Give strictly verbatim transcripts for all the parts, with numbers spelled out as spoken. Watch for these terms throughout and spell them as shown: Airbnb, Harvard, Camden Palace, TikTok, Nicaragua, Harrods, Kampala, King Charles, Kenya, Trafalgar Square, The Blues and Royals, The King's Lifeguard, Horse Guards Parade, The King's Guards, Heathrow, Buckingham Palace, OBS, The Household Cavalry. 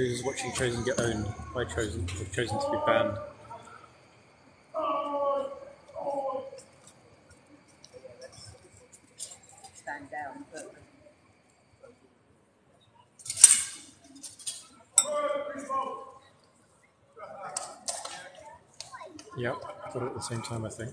Losers watching Chosen get owned by Chosen. They've chosen to be banned. Stand down, look. Yep, got it at the same time, I think.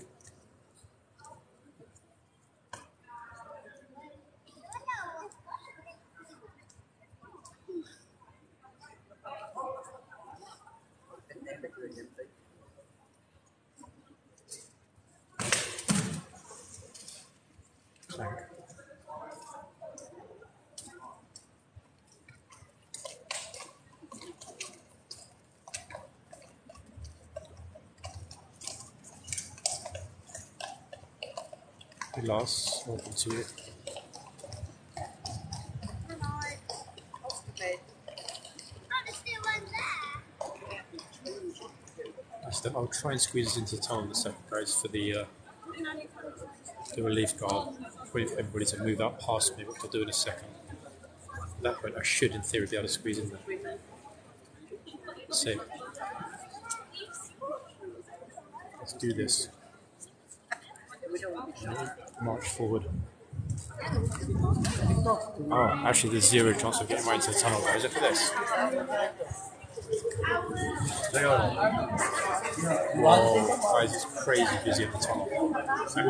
Last, open to it. I'll try and squeeze it into the tunnel in a second, guys, for the uh, the relief guard. Wait for everybody to move up past me, which I'll do in a second. At that point, I should, in theory, be able to squeeze in there. So, let's do this. March forward. Oh, actually there's zero chance of getting right into the tunnel, guys. Look at this. Whoa, guys, it's crazy busy at the tunnel. We're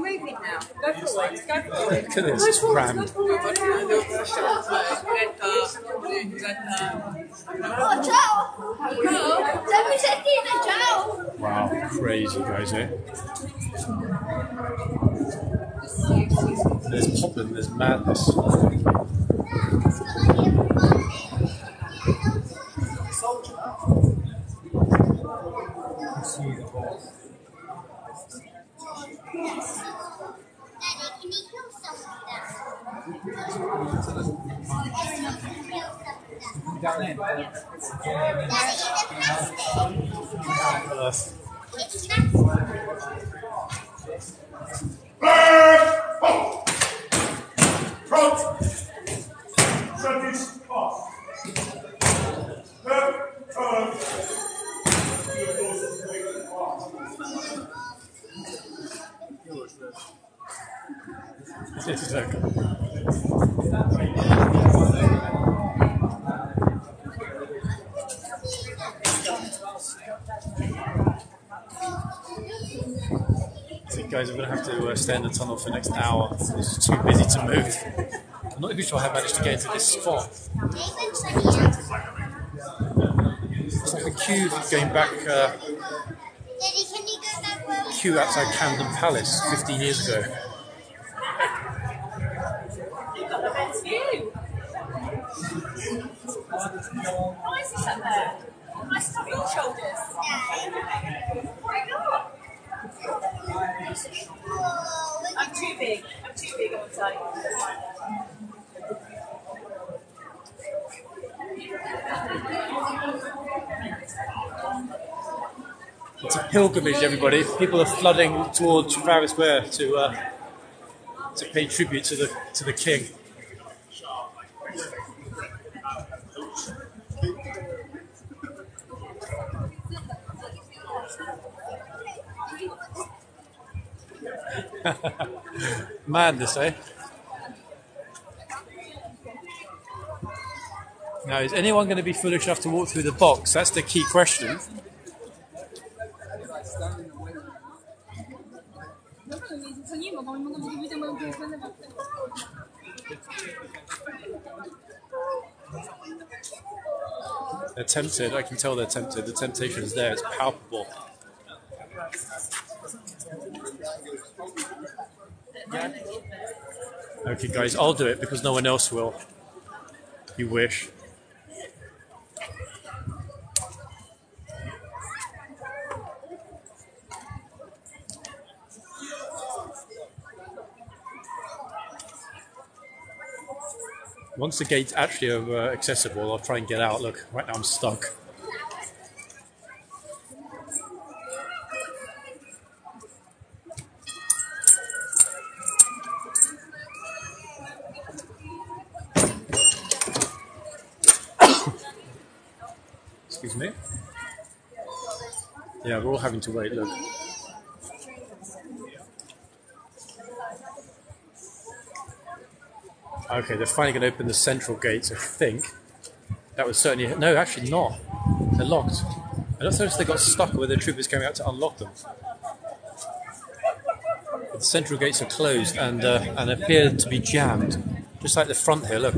moving now. Go forward. Look at this, it's rammed. Wow, crazy guys, eh? There's popping, there's madness. Guys, I'm going to have to uh, stay in the tunnel for the next hour. It's too busy to move. I'm not even sure how I managed to get into this spot. It's like the queue going back, uh, queue outside Camden Palace fifteen years ago. Why is this up there? Nice to have your shoulders. Why not? I'm too big. I'm too big on the side. It's a pilgrimage, everybody. People are flooding towards Trafalgar Square to uh, to pay tribute to the to the king. Madness, eh? Now, is anyone going to be foolish enough to walk through the box? That's the key question. They're tempted. I can tell they're tempted. The temptation is there. It's palpable. Okay, guys, I'll do it because no one else will. You wish. Once the gates actually are uh, accessible, I'll try and get out. Look, right now I'm stuck. Yeah, we're all having to wait, look. Okay, they're finally going to open the central gates, I think. That was certainly... No, actually not. They're locked. I don't know if they got stuck or whether the troopers came out to unlock them. But the central gates are closed and, uh, and appear to be jammed. Just like the front here, look.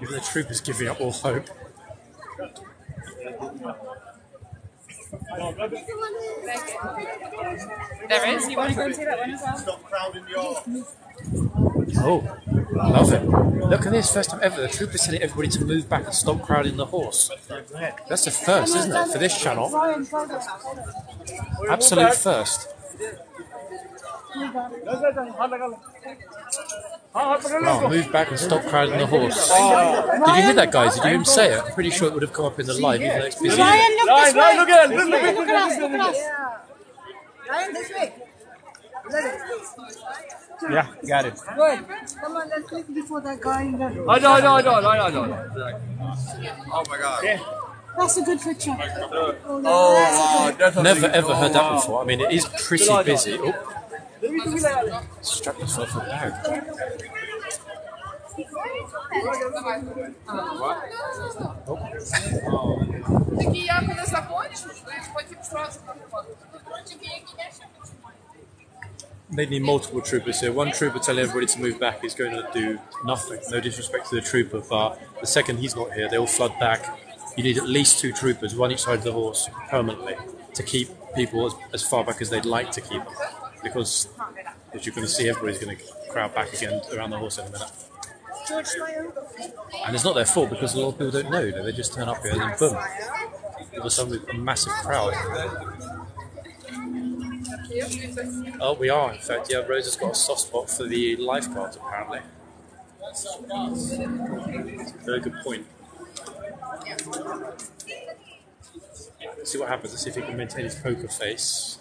Even the troopers giving up all hope. There is, you want to go and see that one as well? Stop crowding the hall. Oh, love it. Look at this, first time ever, the troopers telling everybody to move back and stop crowding the horse. That's the first, isn't it, for this channel? Absolute first. Wow, move back and stop crowding the horse. Oh. Did you hear that, guys? Did you even say it? I'm pretty sure it would have come up in the live, even though it's busy. Ryan, look this way! Look at us! Look at us! Look at us! Ryan, this way! Yeah, got it. Good. Come on, let's click before that guy in the... I know, I know, I know, I know, I know. Oh my God. Yeah. That's a good picture. Oh, oh, that's wow. Never ever heard that before. I mean, it is pretty busy. Oh. Strap yourself a bag. They need multiple troopers here. One trooper telling everybody to move back is going to do nothing. No disrespect to the trooper, but the second he's not here, they all flood back. You need at least two troopers, one each side of the horse, permanently, to keep people as, as far back as they'd like to keep them. Because, as you're going to see, everybody's going to crowd back again around the horse in a minute. And it's not their fault because a lot of people don't know. They just turn up here and then boom. All of a sudden, a massive crowd. Oh, we are, in fact. Yeah, Rosa's got a soft spot for the lifeguards, apparently. Very good point. Let's see what happens. Let's see if he can maintain his poker face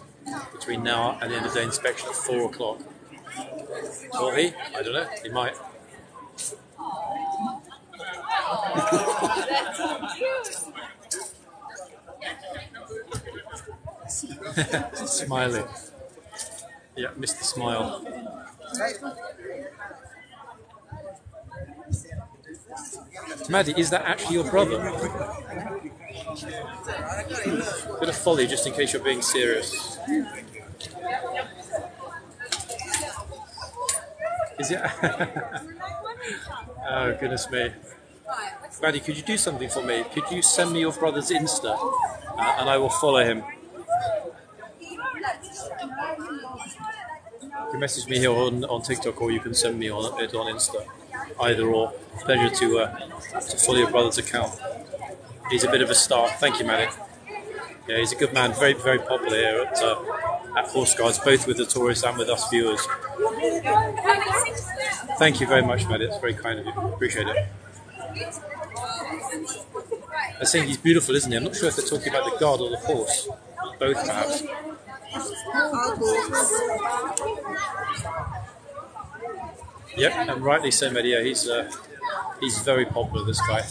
between now and the end of the inspection at four o'clock. Will he? I don't know. He might. Smiling. Yeah, missed the smile. Maddie, is that actually your brother? Bit of folly, just in case you're being serious. Is it? Oh, goodness me. Maddie, could you do something for me? Could you send me your brother's Insta uh, and I will follow him? You can message me here on, on TikTok, or you can send me on it on Insta. Either or. Pleasure to, uh, to follow your brother's account. He's a bit of a star. Thank you, Maddie. Yeah, he's a good man. Very, very popular here at, uh, at Horse Guards, both with the tourists and with us viewers. Thank you very much, Maddie. It's very kind of you. Appreciate it. I think he's beautiful, isn't he? I'm not sure if they're talking about the guard or the horse. Both, perhaps. Yep, and rightly so, Maddie. Yeah, he's, uh, he's very popular, this guy.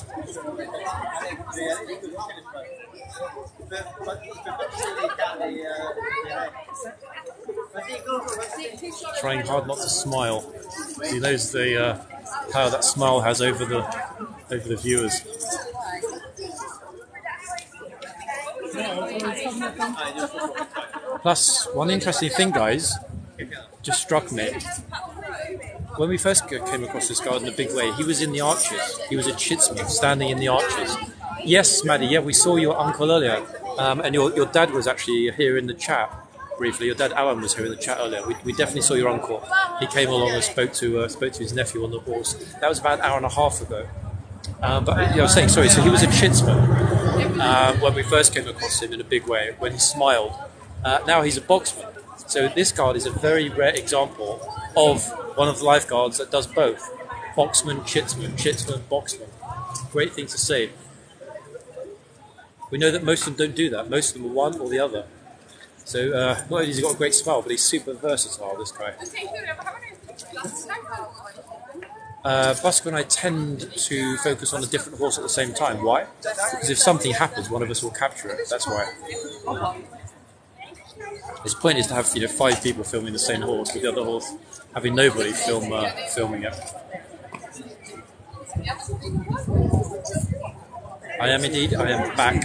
Trying hard not to smile. He knows the uh, power that smile has over the over the viewers. Plus, one interesting thing, guys, just struck me. When we first came across this guard in a big way, he was in the arches. He was a chitsman standing in the arches. Yes, Maddie, yeah, we saw your uncle earlier. Um, and your, your dad was actually here in the chat briefly. Your dad, Alan, was here in the chat earlier. We, we definitely saw your uncle. He came along and spoke to uh, spoke to his nephew on the horse. That was about an hour and a half ago. Um, but yeah, I was saying, sorry, so he was a chitsman um, when we first came across him in a big way, when he smiled. Uh, now he's a boxman. So this guard is a very rare example of one of the lifeguards that does both. Boxman, chitsman, chitsman, boxman. Great thing to see. We know that most of them don't do that. Most of them are one or the other. So uh, not only has he got a great smile, but he's super versatile, this guy. Uh, Busker and I tend to focus on a different horse at the same time. Why? Because if something happens, one of us will capture it. That's why. His point is to have, you know, five people filming the same horse, with the other horse having nobody film uh, filming it. I am indeed. I am back.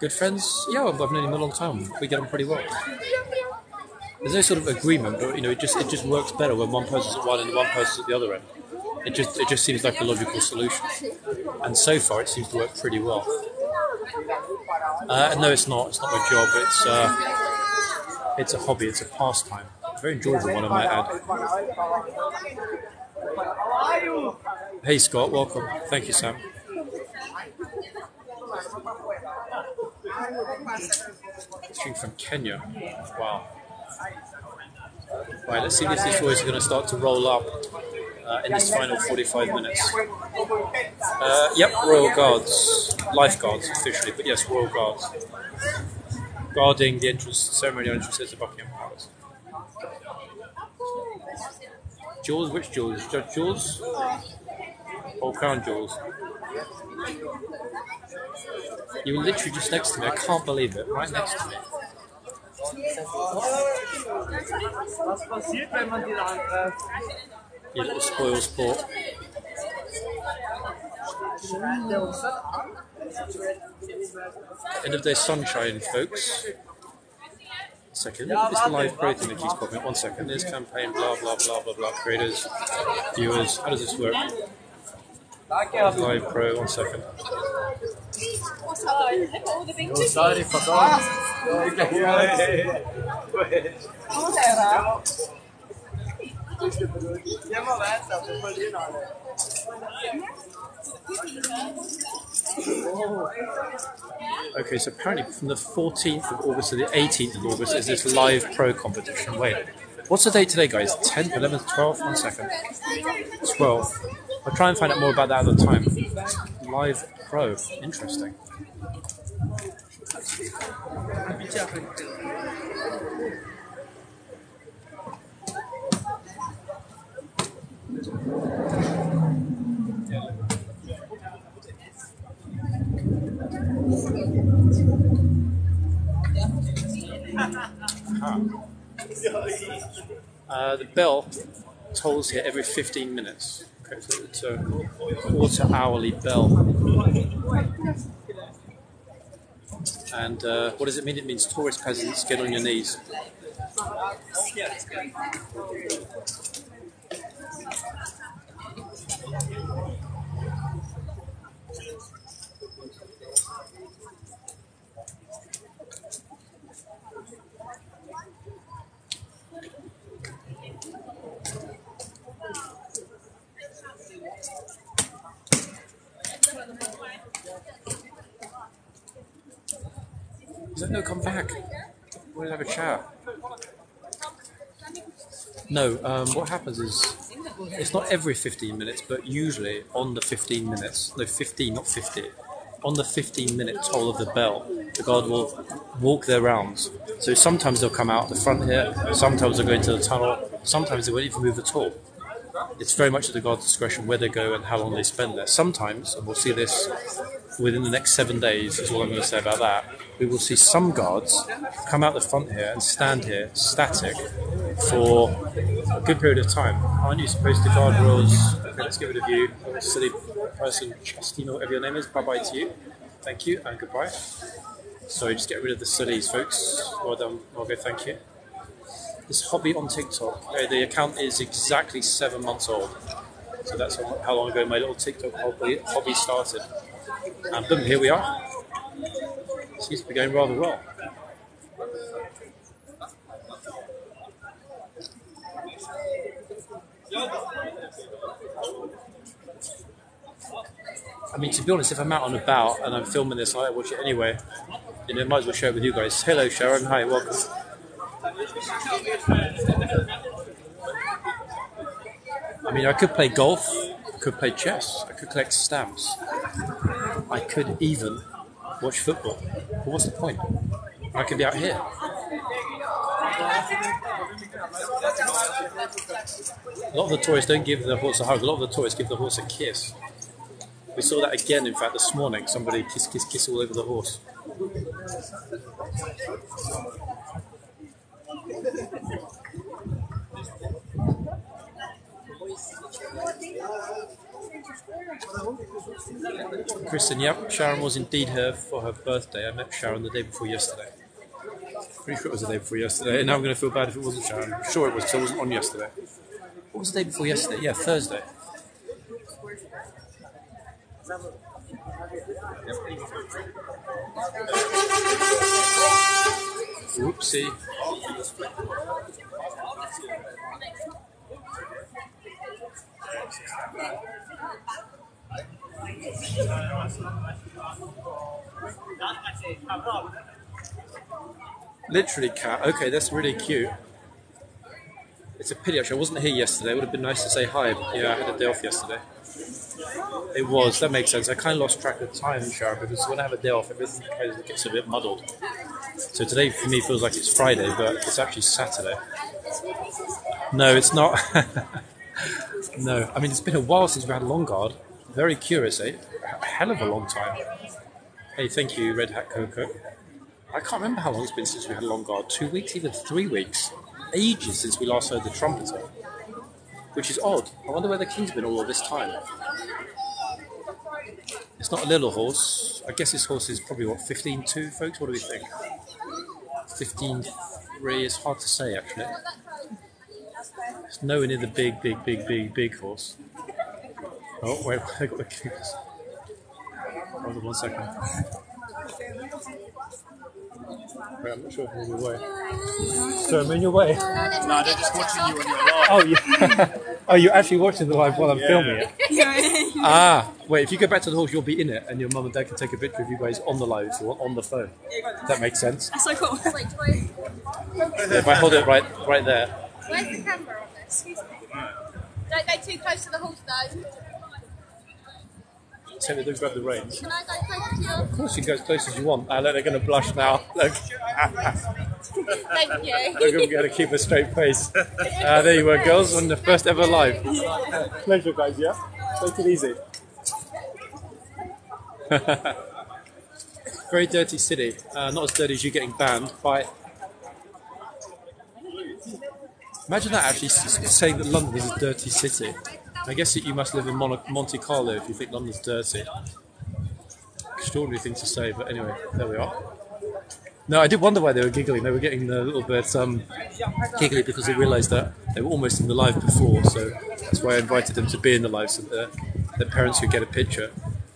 Good friends? Yeah, I've known him a long time. We get on pretty well. There's no sort of agreement, but you know, it just it just works better when one person's at one end and one person's at the other end. It just it just seems like a logical solution, and so far it seems to work pretty well. Uh, no, it's not. It's not my job. It's uh, it's a hobby. It's a pastime. It's a very enjoyable one, I might add. Hey Scott, welcome. Thank you, Sam. String from Kenya. Wow. Right, let's see if these boys are going to start to roll up uh, in this final forty-five minutes. Uh, yep, Royal Guards. Lifeguards, officially, but yes, Royal Guards. Guarding the entrance, ceremonial entrances to Buckingham Palace. Jules? Which Jules? Judge Jules? Old Crown Jules. You were literally just next to me, I can't believe it, right next to me. You little spoil sport. End of day sunshine, folks. Second, it's the live pro thing that keeps popping up. One second, there's campaign, blah, blah, blah, blah, blah, creators, viewers. How does this work? Live pro, one second. Okay, so apparently from the fourteenth of August to the eighteenth of August is this live pro competition. Wait, what's the date today, guys? tenth, eleventh, twelfth? One second. twelfth. I'll try and find out more about that at the time. Live pro. Interesting. Uh, the bell tolls here every fifteen minutes. Okay, so it's a quarter hourly bell. And uh, what does it mean? It means tourist peasants, get on your knees. No, come back. We'll have a chat. No, um, what happens is it's not every fifteen minutes, but usually on the fifteen minutes, no, fifteen, not fifty, on the fifteen minute toll of the bell, the guard will walk their rounds. So sometimes they'll come out the front here, sometimes they'll go into the tunnel, sometimes they won't even move at all. It's very much at the guard's discretion where they go and how long they spend there. Sometimes, and we'll see this within the next seven days, is all I'm going to say about that, we will see some guards come out the front here and stand here, static, for a good period of time. Aren't you supposed to guard rules? Okay, let's give it a view. Silly person, Chastino, whatever your name is, bye-bye to you. Thank you, and goodbye. Sorry, just get rid of the sillies, folks. Well done, Margot, thank you. This hobby on TikTok, okay, the account is exactly seven months old. So that's how long ago my little TikTok hobby, hobby started. And boom, here we are. Seems to be going rather well. I mean, to be honest, if I'm out and about and I'm filming this, I watch it anyway. You know, might as well share it with you guys. Hello, Sharon. Hi, welcome. I mean, I could play golf. I could play chess. I could collect stamps. I could even watch football. But what's the point? I could be out here. A lot of the tourists don't give the horse a hug. A lot of the tourists give the horse a kiss. We saw that again, in fact, this morning. Somebody kiss, kiss, kiss all over the horse. Kristen, yep, Sharon was indeed here for her birthday. I met Sharon the day before yesterday. Pretty sure it was the day before yesterday, and now I'm going to feel bad if it wasn't Sharon. I'm sure it was, because I wasn't on yesterday. What was the day before yesterday? Yeah, Thursday. Whoopsie. Literally cat. Okay, that's really cute. It's a pity actually I wasn't here yesterday. It would have been nice to say hi, but yeah, I had a day off yesterday. It was, that makes sense. I kind of lost track of time, Sharon, because when I have a day off, everything kind of gets a bit muddled. So today for me feels like it's Friday, but it's actually Saturday. No, it's not. No, I mean, it's been a while since we had Longard. Very curious, eh? A hell of a long time. Hey, thank you, Red Hat Coco. I can't remember how long it's been since we had Longard. Two weeks, even three weeks. Ages since we last heard the trumpeter. Which is odd. I wonder where the king's been all this time. It's not a little horse. I guess this horse is probably, what, fifteen two, folks? What do we think? fifteen three, it's hard to say, actually. It's nowhere near the big, big, big, big, big horse. Oh, wait, I got the king's. Hold on one second. Wait, I'm not sure if I'm on your way. So I'm on your way? No, they're just watching you on your live. Oh, yeah. Oh, you're actually watching the live while I'm yeah. filming it? Ah, wait, if you go back to the horse, you'll be in it, and your mum and dad can take a picture of you guys on the live, if you want, on the phone. Does that make sense? That's so cool. If I hold it right, right there. Where's the camera on this? Excuse me. Don't go too close to the horse, though. Tell me, don't grab the reins. Can I go close to you? Of course, you can go as close as you want. I know they're going to blush now. Look. Thank you. Look, I'm going to keep a straight face. Uh, there you were, girls, on the first ever live. Pleasure, guys, yeah? Take it easy. Very dirty city. Uh, not as dirty as you getting banned by... Imagine that, actually, saying that London is a dirty city. I guess that you must live in Mon Monte Carlo if you think London's dirty. Extraordinary thing to say, but anyway, there we are. No, I did wonder why they were giggling. They were getting a little bit um, giggly because they realised that they were almost in the live before, so that's why I invited them to be in the live, so that their parents could get a picture.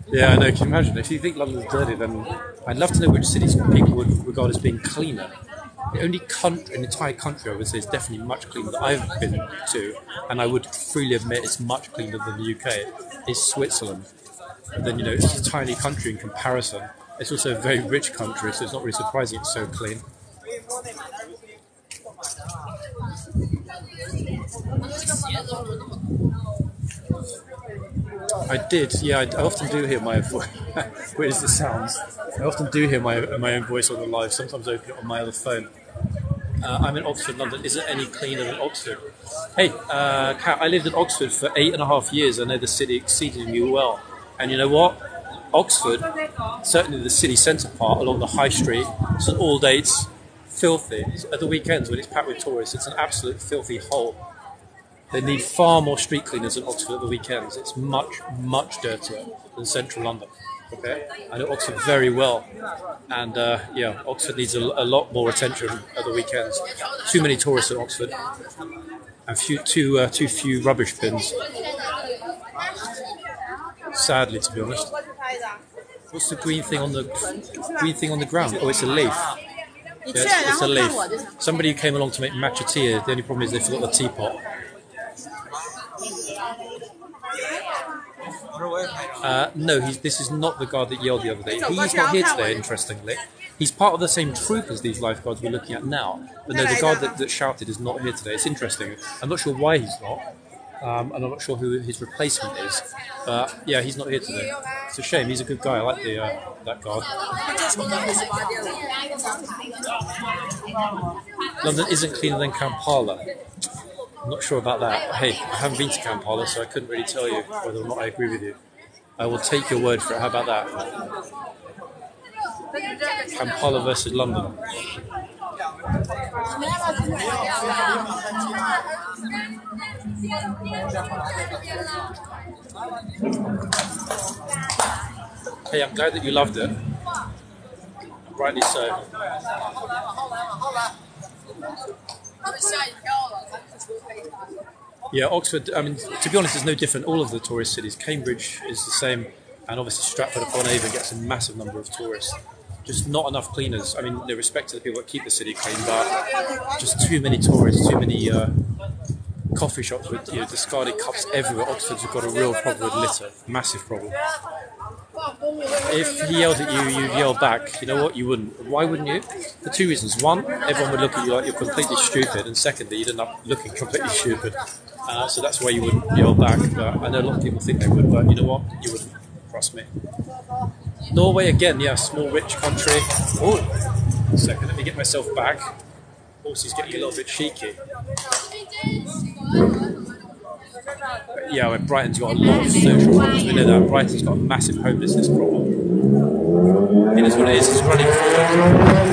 Yeah, I know, can you imagine? If you think London's dirty, then I'd love to know which cities people would regard as being cleaner. The only country, an entire country, I would say, is definitely much cleaner that I've been to, and I would freely admit it's much cleaner than the U K, is Switzerland. And then, you know, it's a tiny country in comparison. It's also a very rich country, so it's not really surprising it's so clean. I did, yeah, I, I often do hear my own voice. Weird as it sounds, I often do hear my my own voice on the live. Sometimes I open it on my other phone. Uh, I'm in Oxford, London. Is it any cleaner than Oxford? Hey, uh, Kat, I lived in Oxford for eight and a half years. I know the city exceedingly well. And you know what? Oxford, certainly the city centre part, along the high street, it's on all dates filthy. It's at the weekends when it's packed with tourists, it's an absolute filthy hole. They need far more street cleaners in Oxford at the weekends. It's much, much dirtier than central London. Okay, I know Oxford very well, and uh, yeah, Oxford needs a, a lot more attention at the weekends. Too many tourists in Oxford, and few, too uh, too few rubbish bins. Sadly, to be honest. What's the green thing on the green thing on the ground? Oh, it's a leaf. Yeah, it's, it's a leaf. Somebody who came along to make matcha tea. The only problem is they forgot the teapot. Uh, no, he's, this is not the guard that yelled the other day. He's not here today, interestingly. He's part of the same troop as these lifeguards we're looking at now. But no, the guard that, that shouted is not here today. It's interesting. I'm not sure why he's not. Um, and I'm not sure who his replacement is. But yeah, he's not here today. It's a shame. He's a good guy. I like the uh, that guard. London isn't cleaner than Kampala. I'm not sure about that. Hey, I haven't been to Kampala, so I couldn't really tell you whether or not I agree with you. I will take your word for it. How about that? Kampala versus London. Hey, I'm glad that you loved it. Rightly so. Yeah, Oxford, I mean, to be honest, it's no different. All of the tourist cities. Cambridge is the same, and obviously Stratford-upon-Avon gets a massive number of tourists. Just not enough cleaners. I mean, no respect to the people that keep the city clean, but just too many tourists, too many uh, coffee shops with you know, discarded cups everywhere. Oxford's got a real problem with litter, massive problem. If he yelled at you, you'd yell back. You know what? You wouldn't. Why wouldn't you? For two reasons. One, everyone would look at you like you're completely stupid, and secondly, you'd end up looking completely stupid. Uh, so that's why you wouldn't yell back. But I know a lot of people think they would, but you know what? You wouldn't. Trust me. Norway again, yeah, small rich country. Oh, one second, let me get myself back. Horses getting a little bit cheeky. But yeah, well, Brighton's got a lot of social problems. We know that Brighton's got a massive homelessness problem. It is what it is. It's running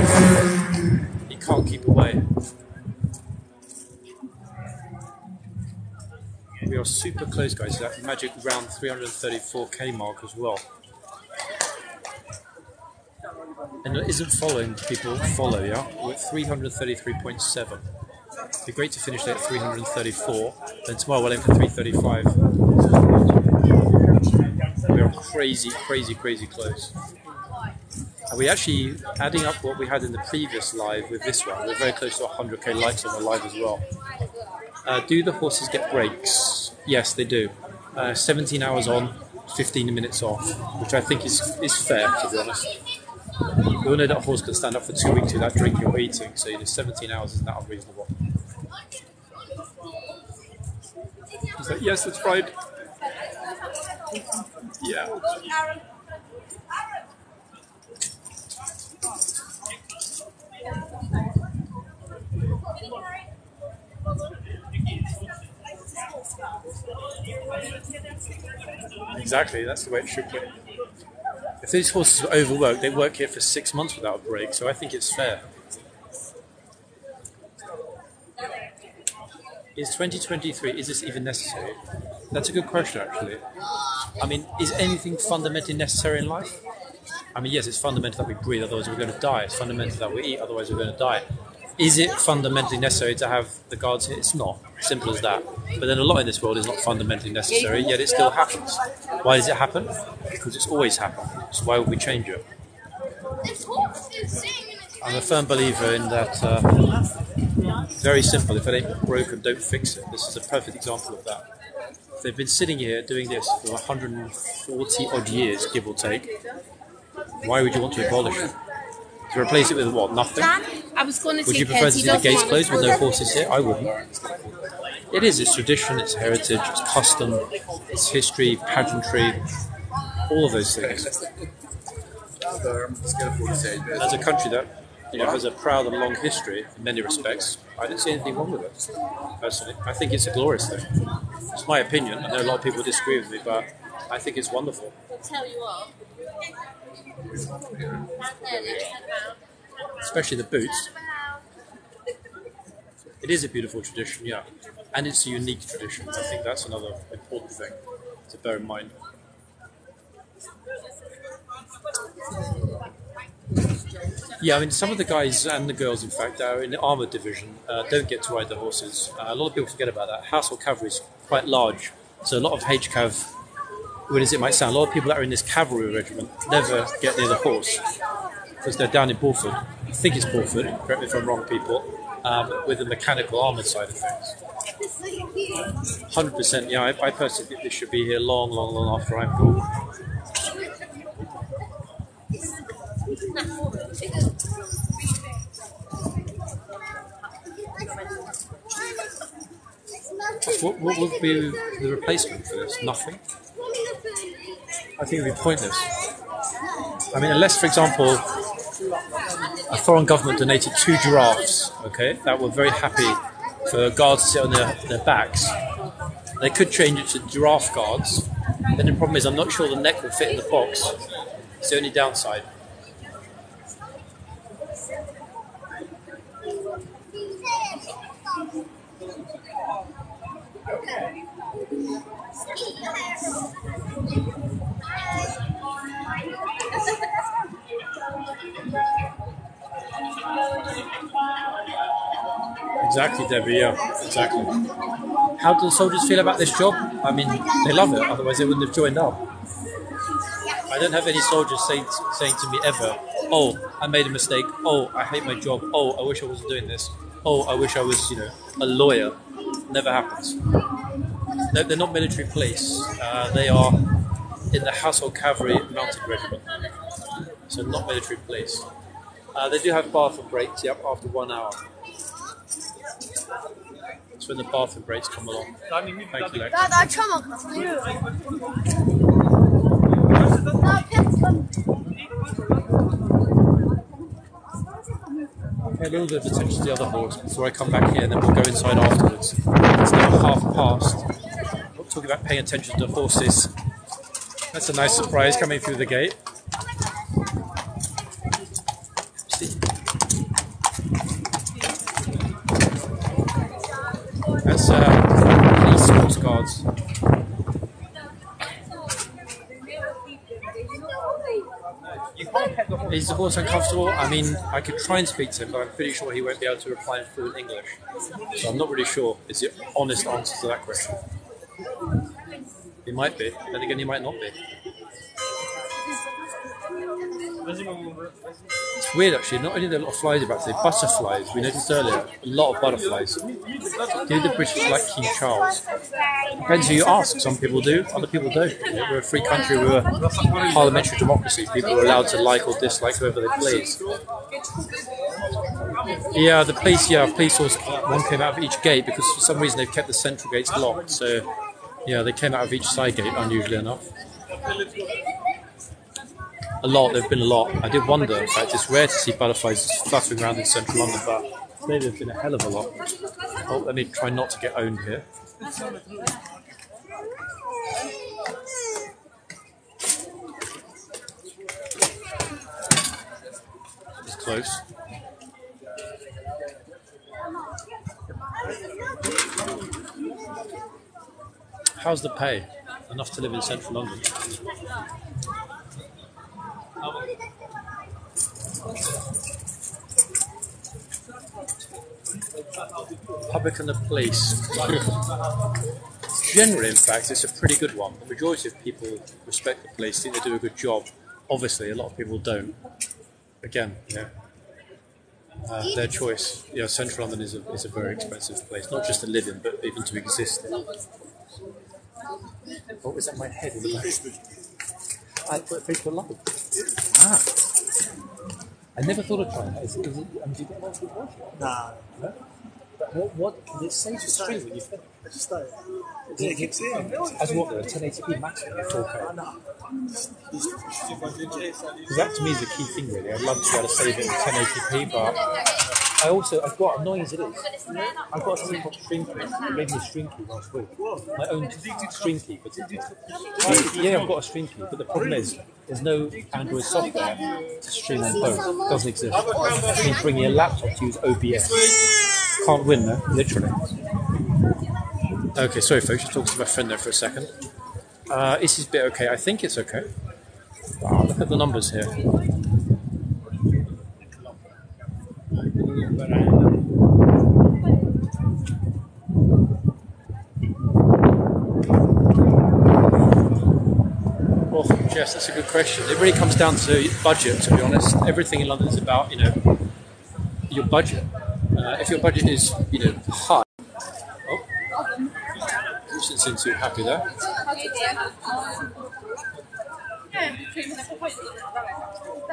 forward. He can't keep away. We are super close, guys, to that magic round three hundred thirty-four K mark as well. And it isn't following, people follow, yeah? We're at three hundred thirty-three point seven. It'd be great to finish that at three hundred thirty-four, then tomorrow we'll aim for three thirty-five. We are crazy, crazy, crazy close. And we're actually adding up what we had in the previous live with this one. We're very close to one hundred K likes on the live as well. Uh, do the horses get breaks? Yes, they do. Uh, seventeen hours on, fifteen minutes off, which I think is is fair, to be honest. We all know that a horse can stand up for two weeks without drinking or eating, so you know, seventeen hours isn't that unreasonable. He's like, yes, that's right. Yeah. Exactly, that's the way it should be. If these horses were overworked, they work here for six months without a break, so I think it's fair. Is twenty twenty-three, is this even necessary? That's a good question, actually. I mean, is anything fundamentally necessary in life? I mean, yes, it's fundamental that we breathe, otherwise we're going to die. It's fundamental that we eat, otherwise we're going to die. Is it fundamentally necessary to have the guards here? It's not. Simple as that. But then a lot in this world is not fundamentally necessary, yet it still happens. Why does it happen? Because it's always happened. So why would we change it? I'm a firm believer in that. Uh, very simple. If it ain't broken, don't fix it. This is a perfect example of that. They've been sitting here doing this for one hundred forty odd years, give or take. Why would you want to abolish it? To replace it with what? Nothing? I was going to Would you prefer to see the gates closed with no horses here? I wouldn't. It is. It's tradition, it's heritage, it's custom, it's history, pageantry, all of those things. As a country that you know, has a proud and long history in many respects, I don't see anything wrong with it, personally. I think it's a glorious thing. It's my opinion. I know a lot of people disagree with me, but I think it's wonderful. Especially the boots. It is a beautiful tradition, yeah. And it's a unique tradition. I think that's another important thing to bear in mind. Yeah, I mean, some of the guys and the girls, in fact, that are in the armoured division uh, don't get to ride the horses. Uh, a lot of people forget about that. Household cavalry is quite large, so a lot of H C A V, weird as it might sound, a lot of people that are in this cavalry regiment never get near the horse. Because they're down in Borford, I think it's Borford, correct me if I'm wrong, people, um, with the mechanical armoured side of things. one hundred percent, yeah, I, I personally think this should be here long, long, long after I'm gone. What, what would be the replacement for this? Nothing? I think it would be pointless. I mean, unless, for example, a foreign government donated two giraffes, okay, that were very happy for guards to sit on their, their backs. They could change it to giraffe guards. Then the problem is I'm not sure the neck would fit in the box. It's the only downside. Exactly, Debbie, yeah, exactly. How do the soldiers feel about this job? I mean, they love it, otherwise they wouldn't have joined up. I don't have any soldiers saying, saying to me ever, oh, I made a mistake, oh, I hate my job, oh, I wish I wasn't doing this, oh, I wish I was, you know, a lawyer. Never happens. No, they're not military police, uh, they are in the Household Cavalry Mounted Regiment, so not military police. Uh, they do have bath and breaks, yep, after one hour. That's when the bath and breaks come along. Thank you, Lex. Okay, a little bit of attention to the other horse before I come back here, and then we'll go inside afterwards. It's now half past. I'm not talking about paying attention to horses. That's a nice surprise coming through the gate. That's uh, these Horse Guards. Is the horse uncomfortable? I mean, I could try and speak to him, but I'm pretty sure he won't be able to reply in fluent English. So I'm not really sure is the honest answer to that question. He might be, then again he might not be. It's weird actually, not only are there a lot of flies about today, butterflies, we noticed earlier, a lot of butterflies. Do the British like King Charles? Depends who you ask, some people do, other people don't. We're a free country, we're a parliamentary democracy, people are allowed to like or dislike whoever they please. Yeah, the police, yeah, police horse, one came out of each gate because for some reason they've kept the central gates locked, so yeah, they came out of each side gate, unusually enough. A lot, there have been a lot. I did wonder, in fact, it's rare to see butterflies fluttering around in central London, but today there have been a hell of a lot. Oh, let me try not to get owned here. It's close. How's the pay? Enough to live in central London. Public and the police. Generally, in fact, it's a pretty good one. The majority of people respect the police, think they do a good job. Obviously, a lot of people don't. Again, you know, uh, their choice. You know, central London is a, is a very expensive place, not just to live in, but even to exist in. What was that? My head in the back. I put Facebook love. Ah. I never thought of trying that. Is it, is it, I mean, do you get one for the water? Nah. No? But what, what can it say to stream when you finish? I just don't. Yeah, it keeps it. As what though? ten eighty p maximum in four K? No. Because that to me is the key thing really. I'd love to be able to save it in ten eighty p, but I also, I've got, annoying as it is, I've got something called Stream Key. It made me a Stream Key last week. My own Stream Key. But yeah, I've got a Stream Key, but the problem is, there's no Android software to stream on both. It doesn't exist. It means bringing a laptop to use O B S. Can't win though, literally. Okay, sorry folks, just talking to my friend there for a second. Uh, is this bit okay? I think it's okay. Wow, look at the numbers here. Well, Jess, that's a good question. It really comes down to budget, to be honest. Everything in London is about, you know, your budget. Uh, if your budget is, you know, high. Oh, doesn't seem too happy there.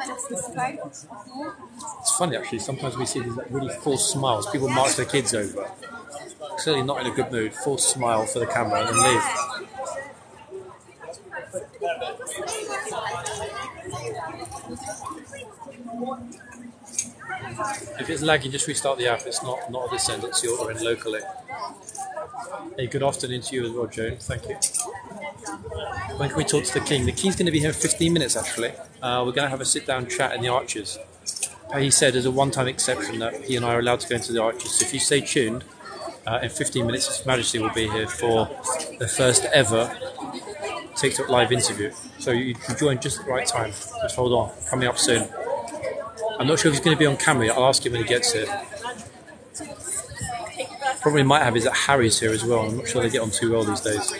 It's funny actually. Sometimes we see these like, really false smiles. People march their kids over. clearly not in a good mood, forced a smile for the camera and then leave. If it's laggy, just restart the app. It's not, not at this end, it's your end locally. Hey, good afternoon to you as well, Joan. Thank you. When can we talk to the King? The King's going to be here in fifteen minutes, actually. Uh, we're going to have a sit-down chat in the Arches. He said there's a one-time exception that he and I are allowed to go into the Arches. So if you stay tuned, uh, in fifteen minutes, His Majesty will be here for the first ever TikTok live interview. So you can join just at the right time. Just hold on. Coming up soon. I'm not sure if he's going to be on camera yet. I'll ask him when he gets here. Probably might have is that Harry's here as well. I'm not sure they get on too well these days.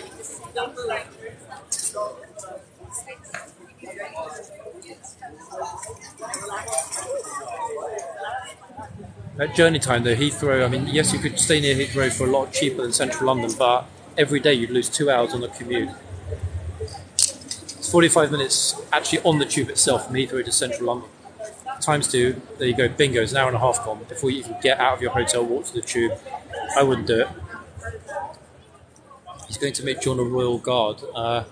At journey time though, Heathrow, I mean, yes, you could stay near Heathrow for a lot cheaper than central London, but every day you'd lose two hours on the commute. It's forty-five minutes actually on the tube itself from Heathrow to central London. Times two, there you go, bingo, it's an hour and a half gone before you even get out of your hotel, walk to the tube. I wouldn't do it. He's going to make John a Royal Guard, uh,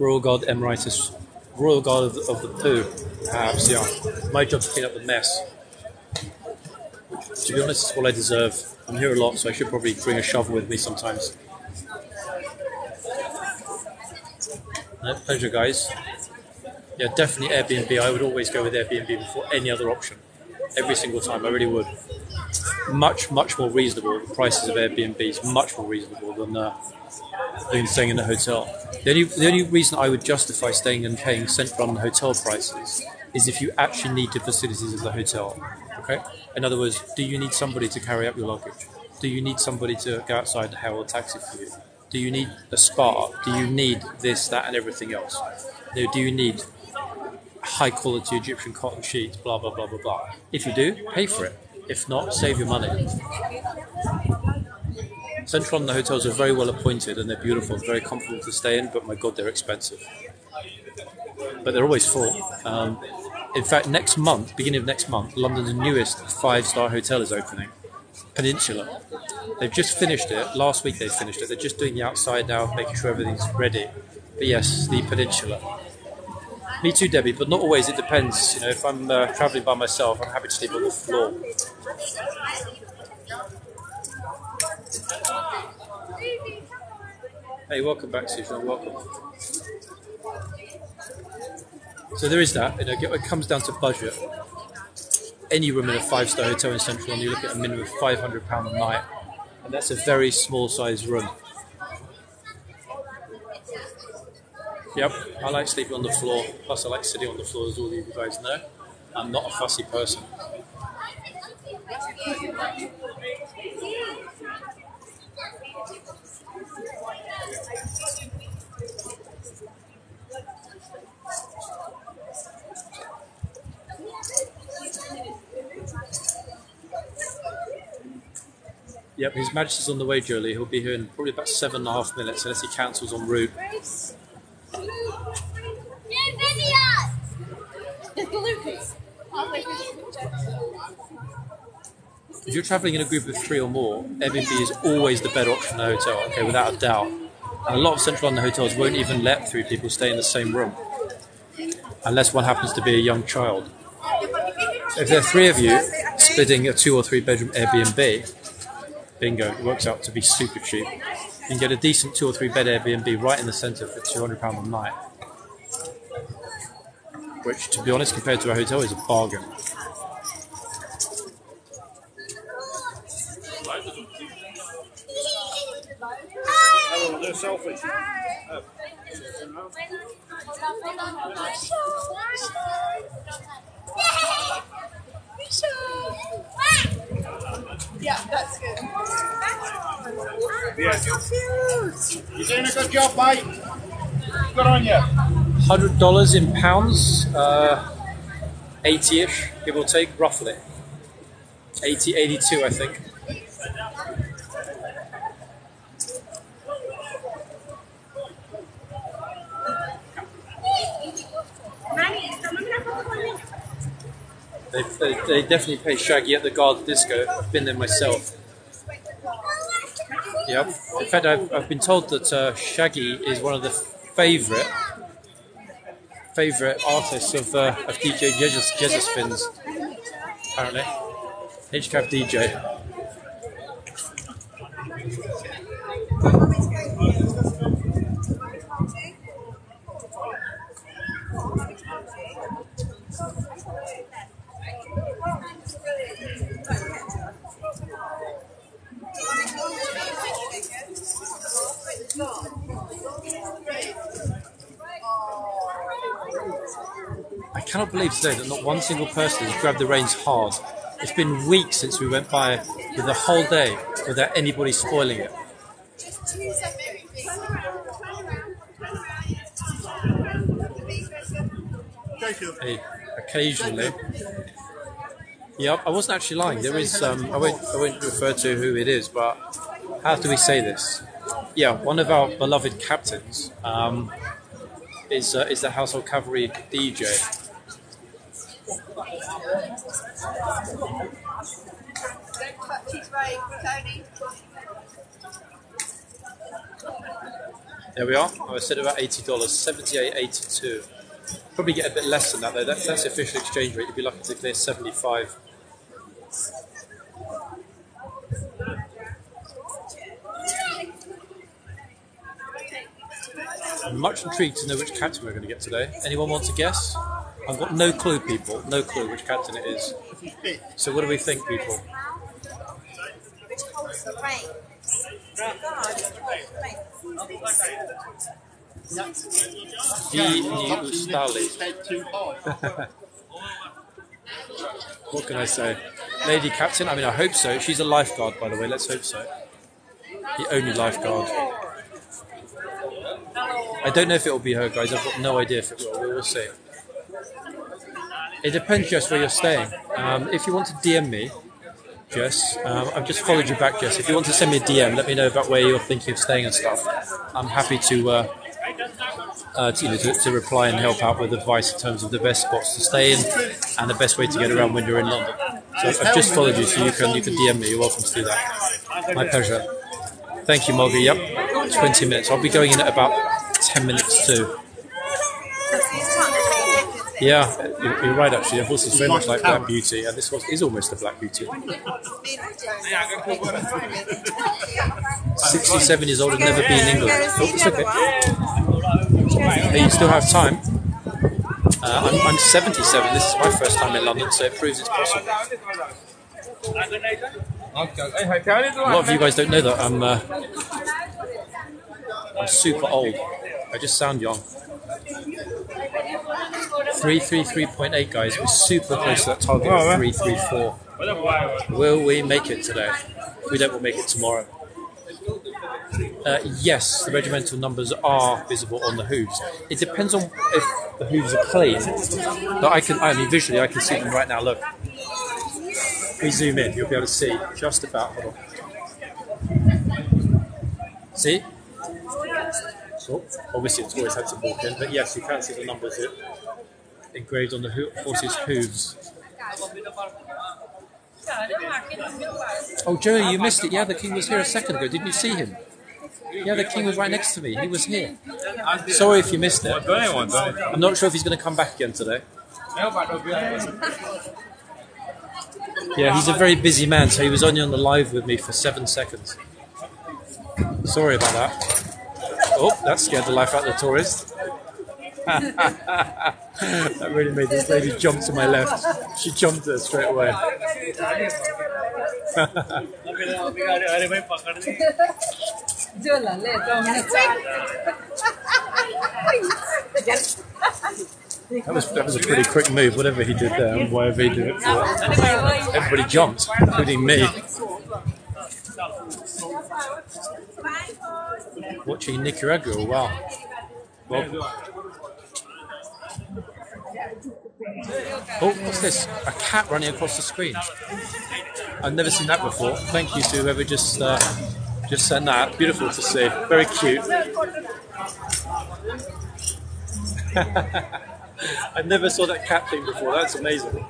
Royal Guard Emeritus, Royal Guard of the, of the poo, perhaps, yeah. My job to clean up the mess. To be honest, it's what I deserve. I'm here a lot, so I should probably bring a shovel with me sometimes. No, pleasure, guys. Yeah, definitely Airbnb. I would always go with Airbnb before any other option. Every single time, I really would. Much, much more reasonable. The prices of Airbnb is much more reasonable than, uh, than staying in a hotel. The only, the only reason I would justify staying and paying central London hotel prices is if you actually need the facilities of the hotel. Okay? In other words, do you need somebody to carry up your luggage? Do you need somebody to go outside and hail a taxi for you? Do you need a spa? Do you need this, that, and everything else? Do you need high quality Egyptian cotton sheets, blah, blah, blah, blah, blah? If you do, pay for it. If not, save your money. Central London hotels are very well appointed and they're beautiful and very comfortable to stay in, but my God, they're expensive. But they're always full. Um, in fact, next month, beginning of next month, London's newest five-star hotel is opening, Peninsula. They've just finished it. Last week they finished it. They're just doing the outside now, making sure everything's ready. But yes, the Peninsula. Me too, Debbie, but not always. It depends. You know, if I'm uh, travelling by myself, I'm happy to sleep on the floor. Hey, welcome back, Susan. Welcome. So there is that. You know, it comes down to budget. Any room in a five-star hotel in central London, you look at a minimum of five hundred pounds a night, and that's a very small-sized room. Yep, I like sleeping on the floor, plus I like sitting on the floor, as all you guys know. I'm not a fussy person. Yep, His Majesty's on the way, Jolie. He'll be here in probably about seven and a half minutes, unless he cancels en route. If you're travelling in a group of three or more, Airbnb is always the better option than a hotel, okay, without a doubt. And a lot of central London hotels won't even let three people stay in the same room, unless one happens to be a young child. If there are three of you splitting a two or three bedroom Airbnb, bingo, it works out to be super cheap. You can get a decent two or three bed Airbnb right in the centre for two hundred pounds a night, which, to be honest, compared to a hotel, is a bargain. Yeah, that's good. Yeah. So cute. You're doing a good job, mate. Good on you. one hundred dollars in pounds, uh, eighty-ish, give or take, roughly. eighty, eighty-two, I think. They, they, they definitely pay shaggy at the Guards Disco. I've been there myself. Yep. In fact, I've, I've been told that uh, Shaggy is one of the favourite favourite artists of uh, of D J Jezzaspins. Apparently, H C A V D J. I cannot believe today that not one single person has grabbed the reins hard. It's been weeks since we went by with a whole day without anybody spoiling it. Hey, occasionally. Yeah, I wasn't actually lying. There is, um, I won't, I won't refer to who it is, but how do we say this? Yeah, one of our beloved captains um, is uh, is the Household Cavalry D J. There we are. I said about eighty dollars, seventy-eight eighty-two. Probably get a bit less than that though. That, that's the official exchange rate. You'd be lucky to clear seventy-five. I'm much intrigued to know which captain we're going to get today. Anyone want to guess? I've got no clue, people. No clue which captain it is. So what do we think, people? Which holds the reins? The What can I say? Lady captain? I mean, I hope so. She's a lifeguard, by the way. Let's hope so. The only lifeguard. I don't know if it will be her, guys. I've got no idea if it will. We will see. It depends, Jess, where you're staying. Um, if you want to D M me, Jess, um, I've just followed you back, Jess. If you want to send me a D M, let me know about where you're thinking of staying and stuff. I'm happy to, uh, uh, to, you know, to, to reply and help out with advice in terms of the best spots to stay in and the best way to get around when you're in London. So I've just followed you, so you can you can D M me. You're welcome to do that. My pleasure. Thank you, Moggy. Yep, twenty minutes. I'll be going in at about ten minutes too. Yeah, you're, you're right actually. The horse is very much like Black Beauty, and this horse is almost a Black Beauty. sixty-seven years old and never been in England. Oh, it's okay. Hey, you still have time. Uh, I'm, I'm seventy-seven. This is my first time in London, so it proves it's possible. A lot of you guys don't know that I'm. Uh, I'm super old. I just sound young. three thirty-three point eight, guys. We're super close to that target of three thirty-four. Will we make it today? We don't. We'll make it tomorrow. Uh, yes, the regimental numbers are visible on the hooves. It depends on if the hooves are clean. But I can. I mean, visually, I can see them right now. Look. If we zoom in, you'll be able to see just about. Hold on. See? So, obviously, it's always had to walk in, but yes, you can see the numbers engraved on the ho horse's hooves. Oh, Joey, you missed it. Yeah, the king was here a second ago. Didn't you see him? Yeah, the king was right next to me. He was here. Sorry if you missed it. I'm not sure if he's going to come back again today. Yeah, he's a very busy man, so he was only on the live with me for seven seconds. Sorry about that. Oh, that scared the life out of the tourist. That really made this lady jump to my left. She jumped her straight away. That was, that was a pretty quick move, whatever he did there, and whatever he did it for. Everybody jumped, including me. Watching Nicaragua, wow. Well, oh, what's this? A cat running across the screen. I've never seen that before. Thank you to whoever just uh, just sent that. Beautiful to see. Very cute. I never saw that cat thing before. That's amazing.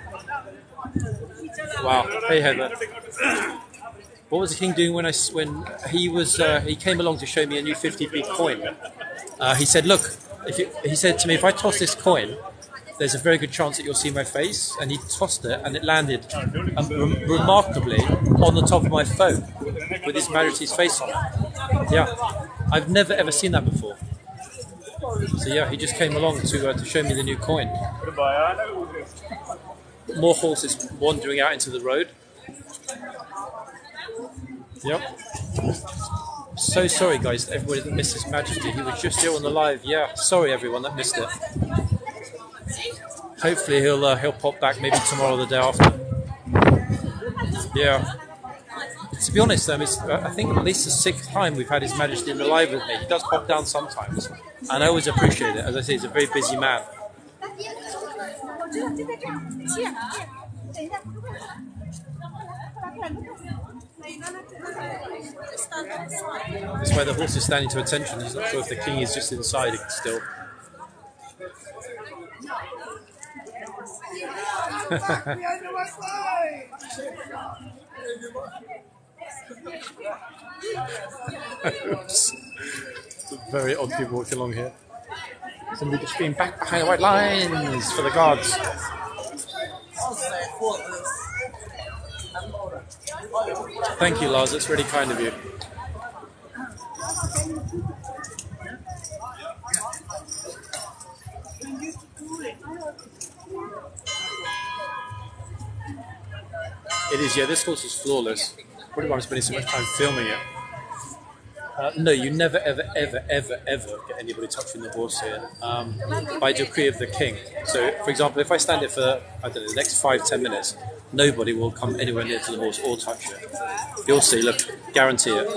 Wow. Hey, Heather. What was the king doing when I when he was uh, he came along to show me a new fifty p coin? Uh, he said, "Look," if you, he said to me, "If I toss this coin, there's a very good chance that you'll see my face." And he tossed it, and it landed um, re remarkably on the top of my phone with His Majesty's face on it. Yeah, I've never ever seen that before. So yeah, he just came along to uh, to show me the new coin. More horses wandering out into the road. Yep. So sorry, guys, that everybody that missed His Majesty. He was just here on the live. Yeah, sorry everyone that missed it. Hopefully he'll uh, he'll pop back maybe tomorrow or the day after. Yeah. To be honest, um, it's, uh, I think at least the sixth time we've had His Majesty in the live with me. He does pop down sometimes, and I always appreciate it. As I say, he's a very busy man. That's why the horse is standing to attention. He's not sure if the king is just inside still. It's a very odd people walking along here. Somebody just being back behind the white lines for the guards. Thank you, Lars, that's really kind of you. It is, yeah, this horse is flawless. What am I spending so much time filming it? Uh, no, you never, ever, ever, ever, ever get anybody touching the horse here um, by decree of the king. So, for example, if I stand it for, I don't know, the next five, ten minutes, nobody will come anywhere near to the horse or touch it. You'll see, look, guarantee it.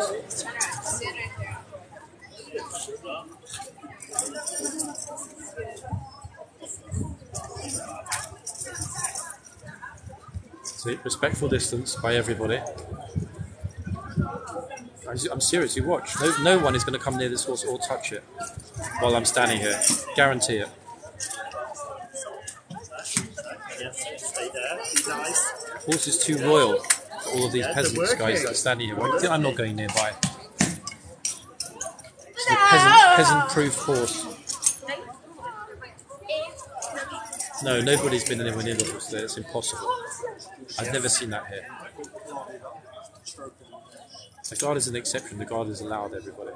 See, respectful distance by everybody. I'm serious, you watch. No, no one is going to come near this horse or touch it while I'm standing here. Guarantee it. Horse is too royal for all of these peasants guys that are standing here. Why do you think I'm not going nearby? It's a peasant, peasant-proof horse. No, nobody's been anywhere near the horse there. It's impossible. I've never seen that here. The guard is an exception, the guard is allowed, everybody.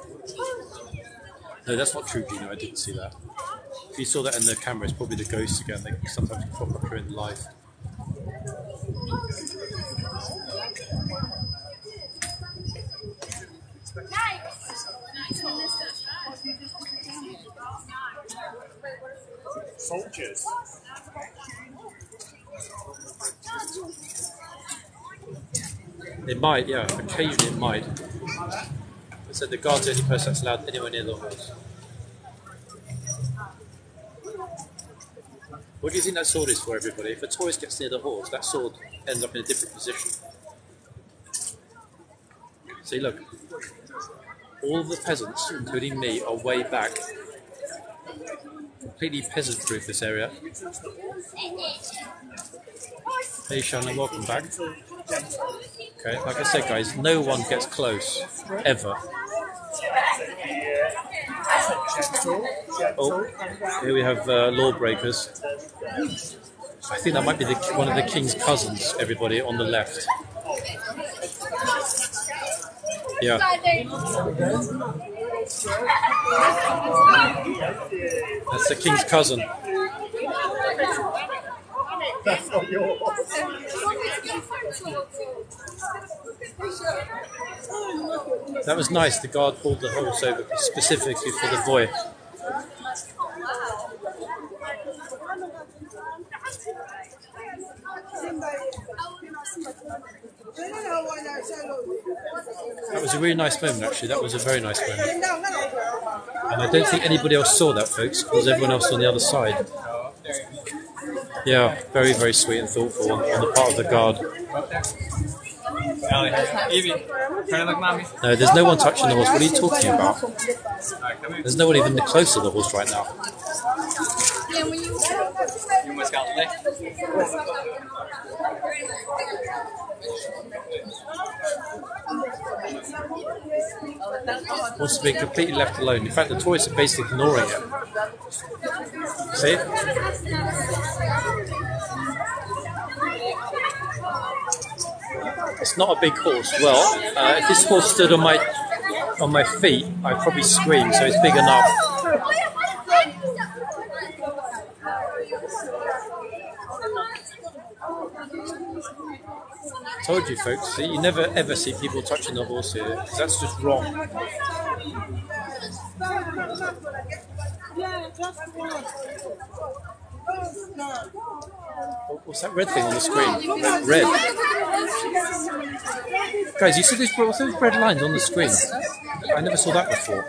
No, that's not true, Gino, I didn't see that. If you saw that in the camera, it's probably the ghosts again. They sometimes crop up during life. Soldiers. It might, yeah, occasionally it might. I said the guard's the only person that's allowed anywhere near the horse. What do you think that sword is for, everybody? If a tourist gets near the horse, that sword ends up in a different position. See, look. All the peasants, including me, are way back. Completely peasant-proof, this area. Hey, Shannon, welcome back. Okay, like I said, guys, no one gets close, ever. Oh, here we have uh, lawbreakers. I think that might be the, one of the king's cousins, everybody, on the left. Yeah. That's the king's cousin. That's not yours. That was nice. The guard pulled the horse over specifically for the boy. That was a really nice moment, actually. That was a very nice moment. And I don't think anybody else saw that, folks, because everyone else on the other side. Yeah, very, very sweet and thoughtful on, on the part of the guard. No, there's no one touching the horse. What are you talking about? There's no one even close to the horse right now. wants to be completely left alone. In fact, the tourists are basically ignoring it. See? It's not a big horse. Well, uh, if this horse stood on my on my feet, I'd probably scream, so it's big enough. Told you folks, see, you never ever see people touching the horse here, because that's just wrong. What's that red thing on the screen? Red. red. Guys, you see these red lines on the screen? I never saw that before.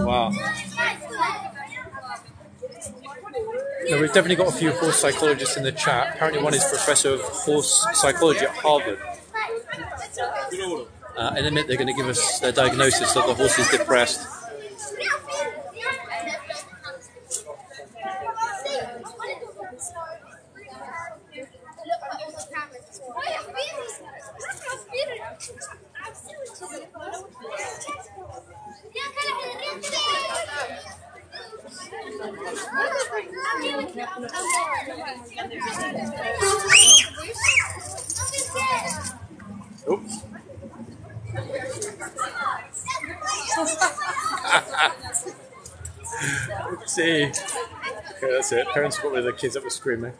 Wow. Now, we've definitely got a few horse psychologists in the chat. Apparently one is professor of horse psychology at Harvard. Uh, in a minute they're going to give us their diagnosis that the horse is depressed. Oops. Oopsie. Okay, that's it. Parents got rid of the kids that were screaming.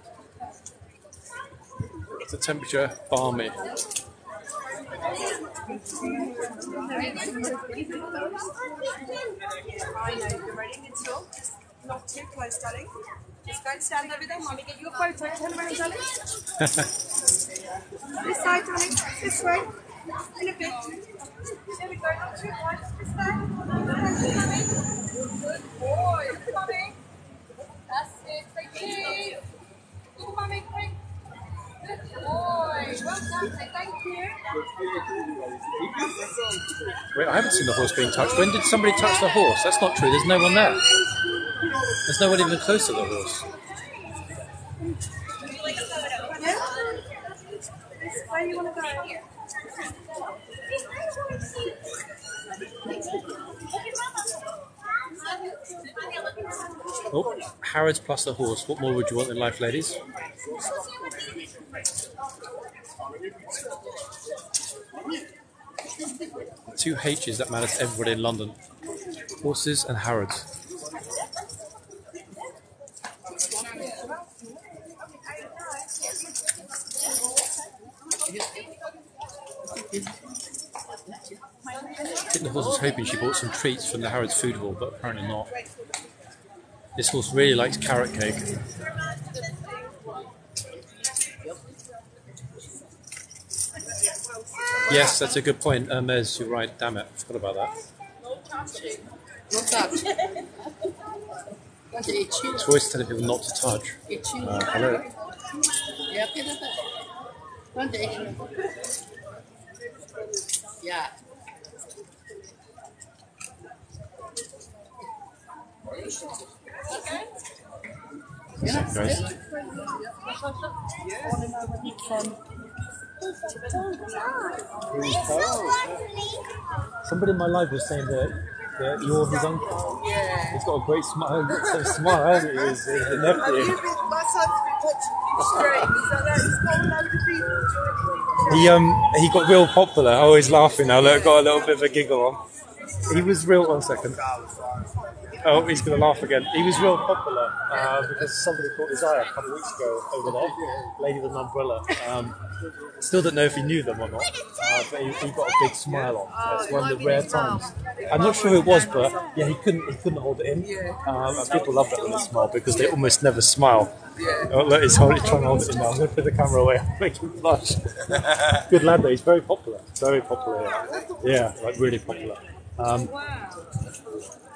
It's a temperature balmy. Not too close, darling. Just go and stand over there. Mommy, get you a photo. Turn around, darling. This side, darling. This way. In a bit. There we go. Not too wide. This way. Good boy. Look at Mommy. That's it. Thank you. Look at Mommy. Quick. Good boy. Well done. Thank you. Wait, I haven't seen the horse being touched. When did somebody touch the horse? That's not true. There's no one there. There's no one even close to the horse. Oh, Harrods plus the horse. What more would you want in life, ladies? Two H's that matter to everybody in London. Horses and Harrods. I think the horse was hoping she bought some treats from the Harrods food hall, but apparently not. This horse really likes carrot cake. Yes, that's a good point, Hermes, you're right, damn it, I forgot about that. No touch. It's always telling people not to touch. Uh, hello. Yeah. Yeah. Guys. Somebody in my live was saying that, that you're his uncle. Yeah. He's got a great smile. He's got so smile. It is a nephew. My son's been watching him straight, so that's got a load of people joining. He um he got real popular. Oh, he's laughing now. Look, got a little bit of a giggle on. He was real. One second. Oh, he's going to laugh again. He was real popular uh, because somebody caught his eye a couple of weeks ago over there. Lady with an umbrella. Um, still don't know if he knew them or not, uh, but he, he got a big smile on. It's one of the rare times. I'm not sure who it was, but yeah, he couldn't he couldn't hold it in. Um, and people love that little smile because they almost never smile. Oh, look, he's, hold, he's trying to hold it in now. I'm going to put the camera away. I'm making him blush. Good lad though. He's very popular. Very popular. Yeah, like really popular. Um,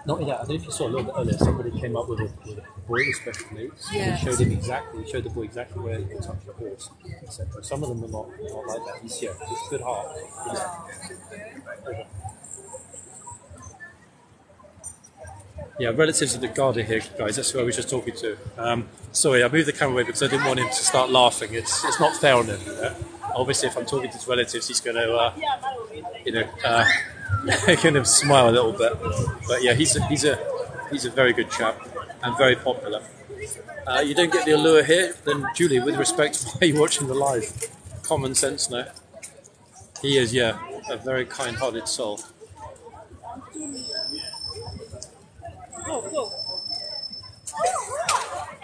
Not yet. I don't know if you saw a little bit earlier, somebody came up with a, with a boy especially, so yeah. we showed him exactly, we showed the boy exactly where he could touch the horse, et cetera. Some of them are not, not like that. He's yeah, he's good heart. You know. Yeah, relatives of the guard are here, guys. That's who I was just talking to. Um, sorry, I moved the camera away because I didn't want him to start laughing. It's it's not fair on him. You know? Obviously, if I'm talking to his relatives, he's going to, uh, you know, uh, going to smile a little bit. But yeah, he's a, he's a he's a very good chap and very popular. Uh, you don't get the allure here, then Julie, with respect to why you're watching the live, common sense now. He is, yeah, a very kind-hearted soul.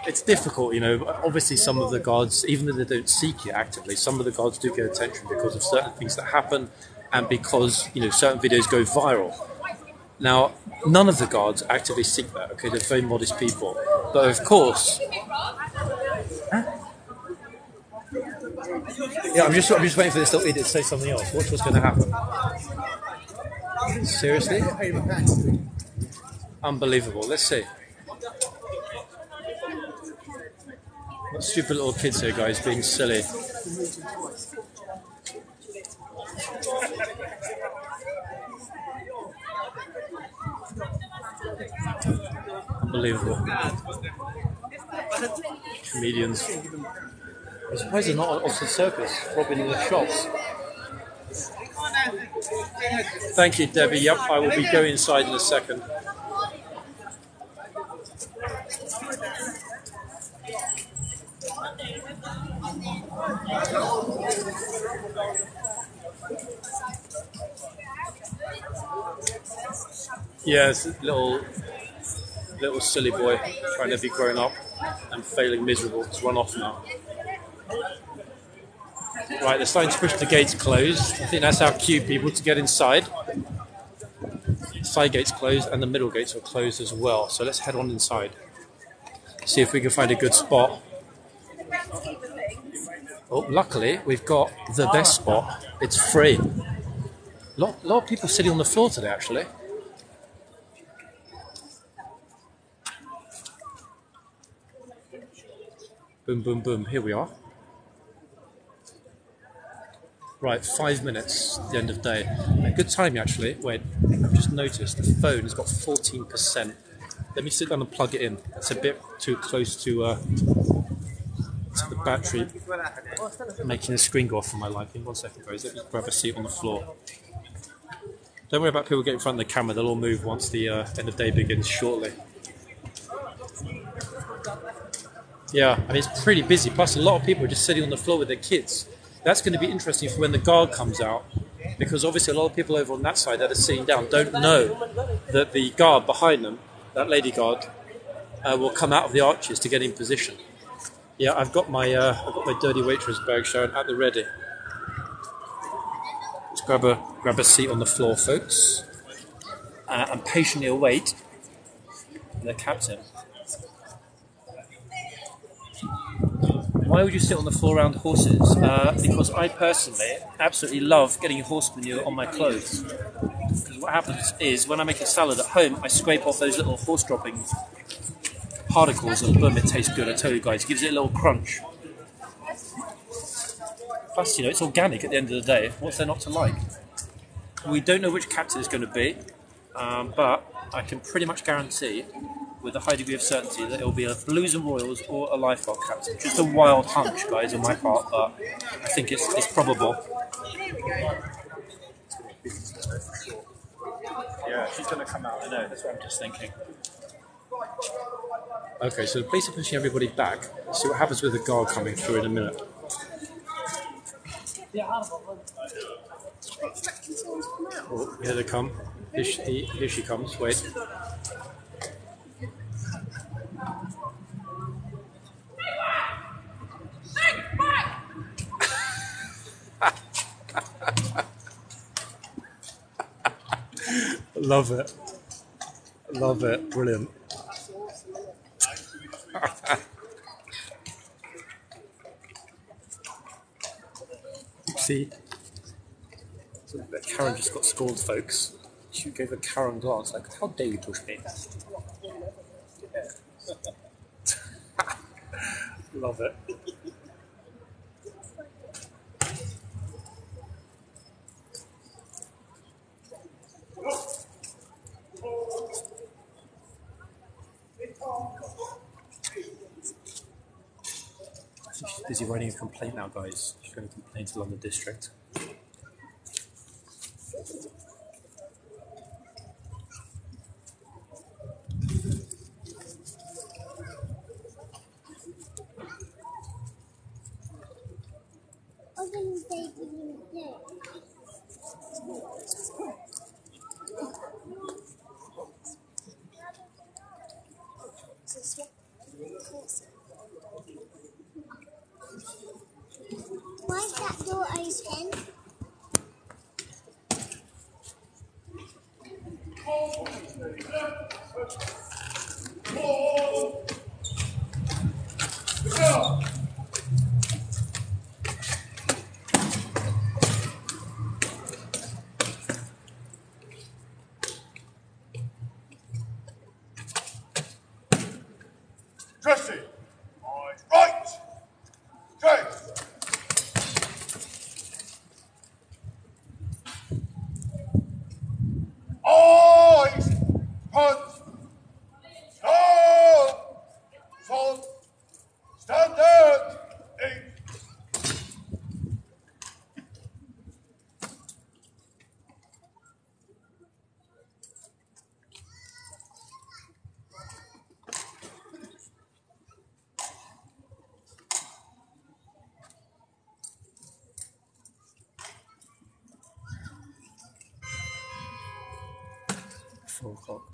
It's difficult, you know. Obviously, some of the guards, even though they don't seek it actively, some of the guards do get attention because of certain things that happen, and because, you know, certain videos go viral. Now, none of the guards actively seek that. Okay, they're very modest people, but of course, huh? yeah. I'm just, I'm just waiting for this little idiot to say something else. Watch what's going to happen. Seriously. Unbelievable. Let's see. What stupid little kids here, guys, being silly. Unbelievable. Comedians. I'm surprised they're not on Oxford Circus, robbing in the shops. Thank you, Debbie. Yep, I will be going inside in a second. Yes, little little silly boy trying to be grown up and failing miserable. It's run off now. Right, they're starting to push the gates closed. I think that's our cue, people, to get inside. Side gates closed and the middle gates are closed as well. So let's head on inside. See if we can find a good spot. Oh, luckily we've got the best spot. It's free. A lot, lot of people sitting on the floor today, actually. Boom, boom, boom. Here we are. Right, five minutes, the end of day. A good time, actually. Wait, I've just noticed the phone has got fourteen percent. Let me sit down and plug it in. It's a bit too close to... Uh, to the battery, making the screen go off for my liking. One second, guys, let me grab a seat on the floor. Don't worry about people getting in front of the camera, they'll all move once the uh, end of day begins shortly. Yeah, I mean, it's pretty busy, plus a lot of people are just sitting on the floor with their kids. That's going to be interesting for when the guard comes out, because obviously a lot of people over on that side that are sitting down don't know that the guard behind them, that lady guard, uh, will come out of the arches to get in position. Yeah, I've got my uh, I've got my dirty waitress bag, Sharon, at the ready. Let's grab a grab a seat on the floor, folks, uh, and patiently await the captain. Why would you sit on the floor around horses? Uh, because I personally absolutely love getting horse manure on my clothes. Because what happens is when I make a salad at home, I scrape off those little horse droppings. Particles and boom, it tastes good. I tell you guys, it gives it a little crunch. Plus, you know, it's organic at the end of the day. What's there not to like? We don't know which captain it's going to be, um, but I can pretty much guarantee with a high degree of certainty that it'll be a Blues and Royals or a Lifeguard captain. Just a wild hunch, guys, on my part, but I think it's, it's probable. Yeah, she's going to come out. I know, that's what I'm just thinking. Okay, so the police are pushing everybody back. See what happens with the guard coming through in a minute. Oh, here they come. Here she, here she comes. Wait. Love it. Love it. Brilliant. See, Karen just got scored, folks. She gave a Karen glance like, how dare you push me? Love it. She's busy writing a complaint now, guys. She's going to complain to London District. Why is that door open? Dressy, right, James. Eyes, hands, down, front, stand down, eight. Four o'clock.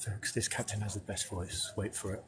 Folks, this captain has the best voice. Wait for it.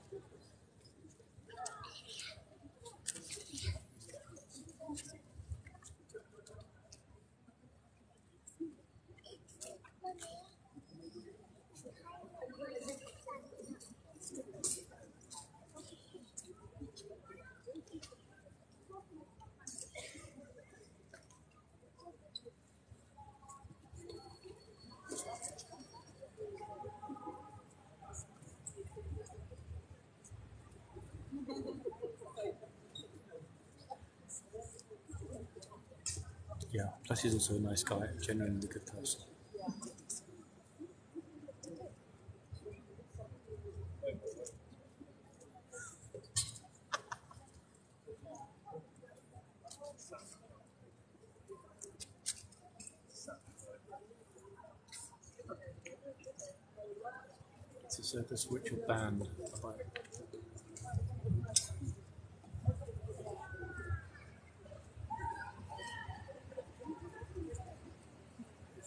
Yeah, plus he's also a nice guy, genuinely a good person. It's a circus which will ban by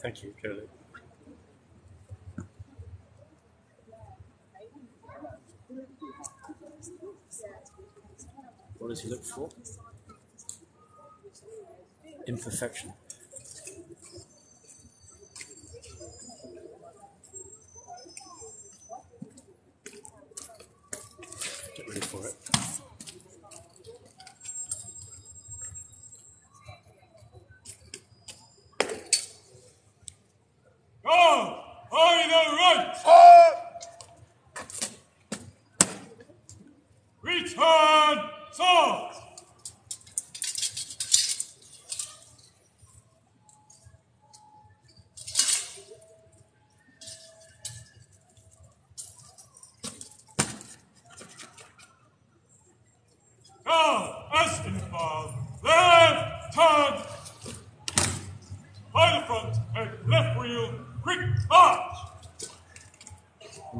Thank you, Curly. What does he look for? Imperfection. Get ready for it.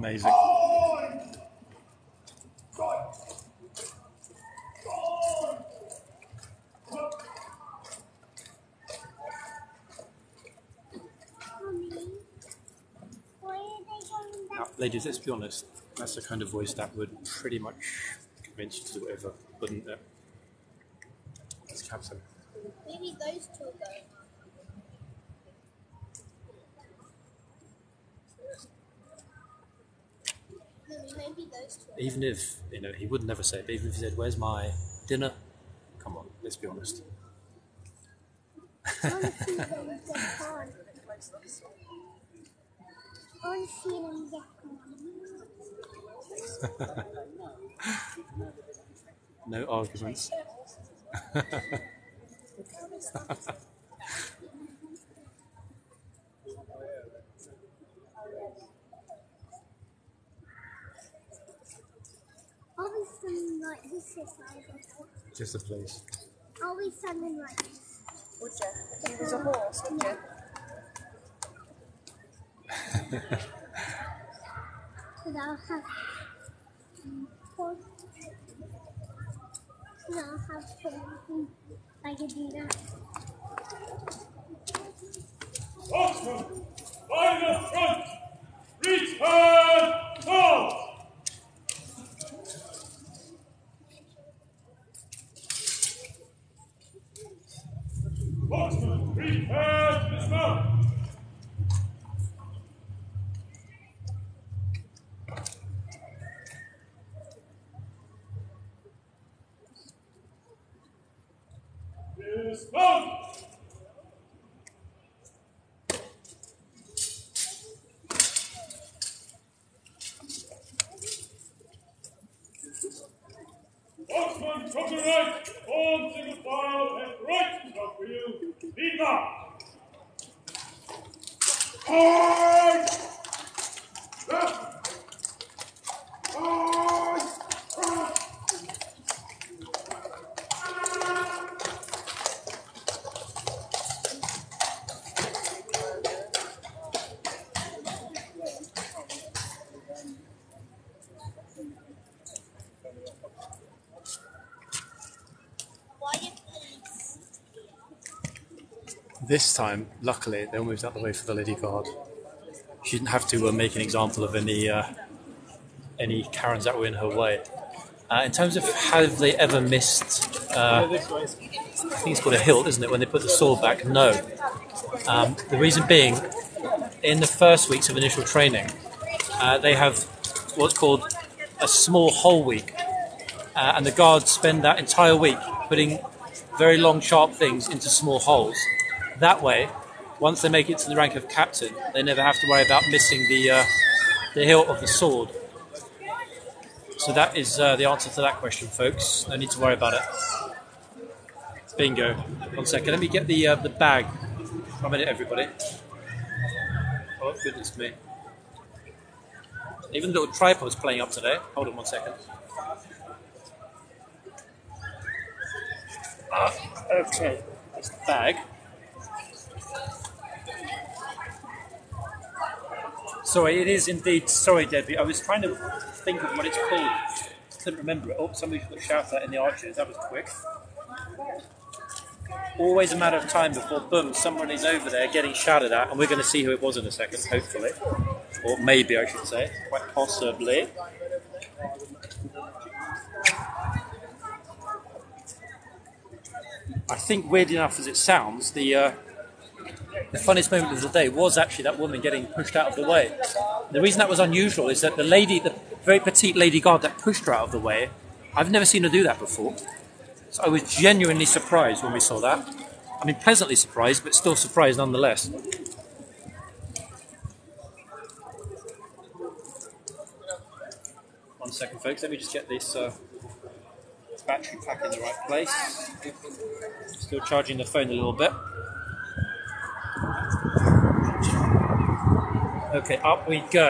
Amazing. Now, ladies, let's be honest, that's the kind of voice that would pretty much convince you to do whatever, wouldn't it? Let's have some. Maybe those two are going on. Maybe those two. Even if, you know, he would never say it, but even if he said, "Where's my dinner?" Come on, let's be honest. I want to see them get on. I want to see them get on. No arguments. Always something like this is just a place. Always something like this. Would you? If he was a horse, would you? Could I have horse? Could I have something I could do that? Horseman, by the front! Return! Go! Horsemen, prepare to dismount! Dismount! Horsemen, from the right, form single file and right! Viva! Horse! Left! Horse! Horse! This time, luckily, they all moved out the way for the lady guard. She didn't have to uh, make an example of any uh, any Karens that were in her way. Uh, in terms of have they ever missed, uh, I think it's called a hilt, isn't it, when they put the sword back? No. Um, the reason being, in the first weeks of initial training, uh, they have what's called a small hole week. Uh, and the guards spend that entire week putting very long, sharp things into small holes. That way, once they make it to the rank of captain, they never have to worry about missing the uh, the hilt of the sword. So that is uh, the answer to that question, folks. No need to worry about it. Bingo. One second, let me get the uh, the bag. One minute, everybody. Oh, goodness me. Even the little tripod's playing up today. Hold on one second. Ah, okay. That's the bag. Sorry, it is indeed. Sorry, Debbie. I was trying to think of what it's called. Couldn't remember it. Oh, somebody got shouted at in the arches. That was quick. Always a matter of time before, boom, someone is over there getting shouted at, and we're going to see who it was in a second, hopefully. Or maybe, I should say. Quite possibly. I think, weird enough as it sounds, the... Uh, The funniest moment of the day was actually that woman getting pushed out of the way. The reason that was unusual is that the lady, the very petite lady guard that pushed her out of the way, I've never seen her do that before. So I was genuinely surprised when we saw that. I mean, pleasantly surprised, but still surprised nonetheless. One second, folks. Let me just get this uh, battery pack in the right place. Still charging the phone a little bit. Okay, up we go.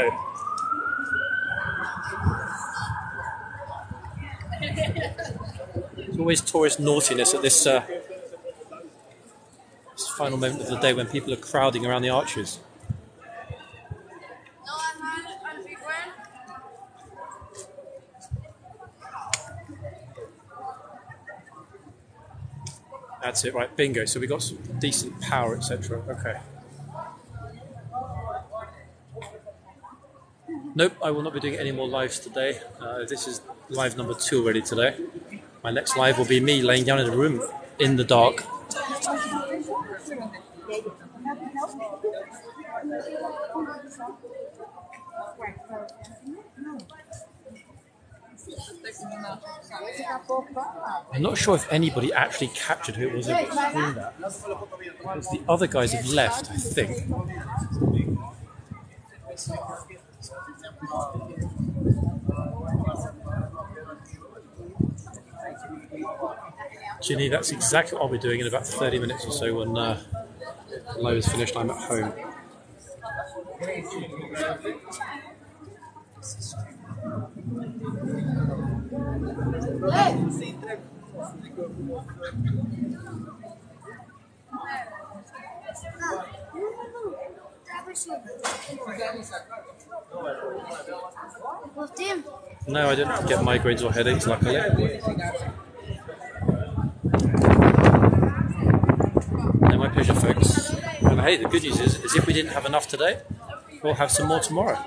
There's always tourist naughtiness at this, uh, this final moment of the day when people are crowding around the arches. No, I'm not. I'm that's it, right, bingo. So we got some decent power, et cetera. Okay. Nope, I will not be doing any more lives today. Uh, this is live number two already today. My next live will be me laying down in a room in the dark. I'm not sure if anybody actually captured who it was that screened that. Because the other guys have left, I think. Ginny, that's exactly what I'll be doing in about thirty minutes or so when uh, live is finished. I'm at home. No, I didn't get migraines or headaches, luckily. No, my pleasure, folks. And hey, the good news is, is if we didn't have enough today, we'll have some more tomorrow.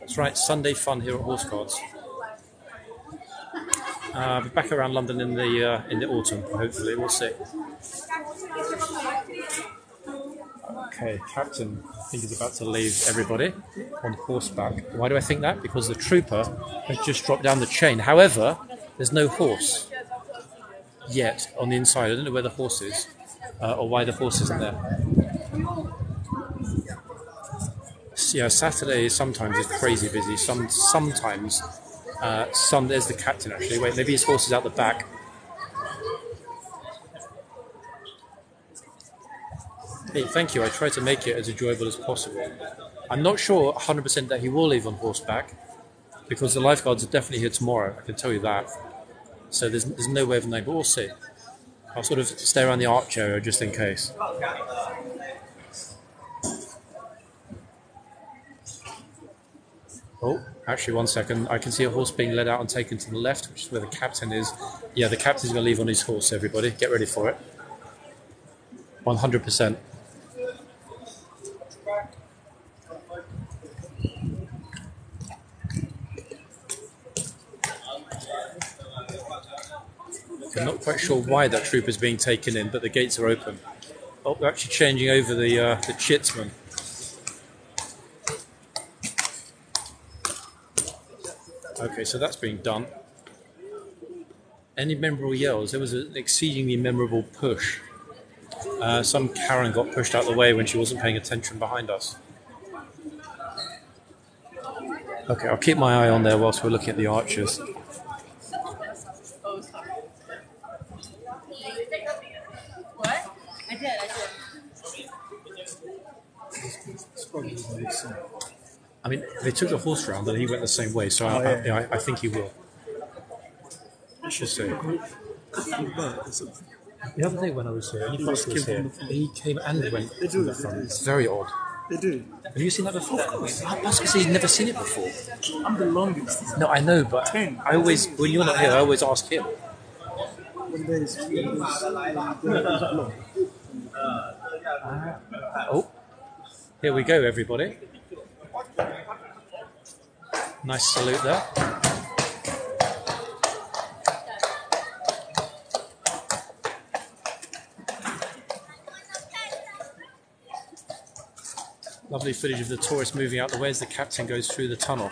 That's right, Sunday fun here at Horse Guards. Uh, I'll be back around London in the uh, in the autumn, hopefully. We'll see. Okay, Captain, I think he's about to leave everybody on horseback. Why do I think that? Because the trooper has just dropped down the chain. However, there's no horse yet on the inside. I don't know where the horse is, uh, or why the horse isn't there. Yeah, Saturday sometimes is crazy busy. Some sometimes, uh, some there's the captain actually. Wait, maybe his horse is out the back. Hey, thank you. I try to make it as enjoyable as possible. I'm not sure one hundred percent that he will leave on horseback, because the lifeguards are definitely here tomorrow. I can tell you that. So there's, there's no way of knowing, but we'll see. I'll sort of stay around the arch area just in case. Oh, actually, one second. I can see a horse being led out and taken to the left, which is where the captain is. Yeah, the captain's going to leave on his horse, everybody. Get ready for it. one hundred percent. I'm not quite sure why that trooper is being taken in, but the gates are open. Oh, they're actually changing over the uh, the chitsman. Okay, so that's being done. Any memorable yells? There was an exceedingly memorable push. Uh, some Karen got pushed out of the way when she wasn't paying attention behind us. Okay, I'll keep my eye on there whilst we're looking at the archers. I mean, they took the horse round and he went the same way, so I, oh, yeah. I, I, I think he will. I should say. The other day when I was here, any was here, he came and they went from the front. It's very odd. They do. Have you seen that before? Of course. I was going to say you've never seen it before. I'm the longest. No, I know, but Ten. I always, when you're not here, I always ask him. When there's, when there's, when there's long. Uh, oh. Here we go, everybody. Nice salute there. Lovely footage of the tourists moving out the way as the captain goes through the tunnel.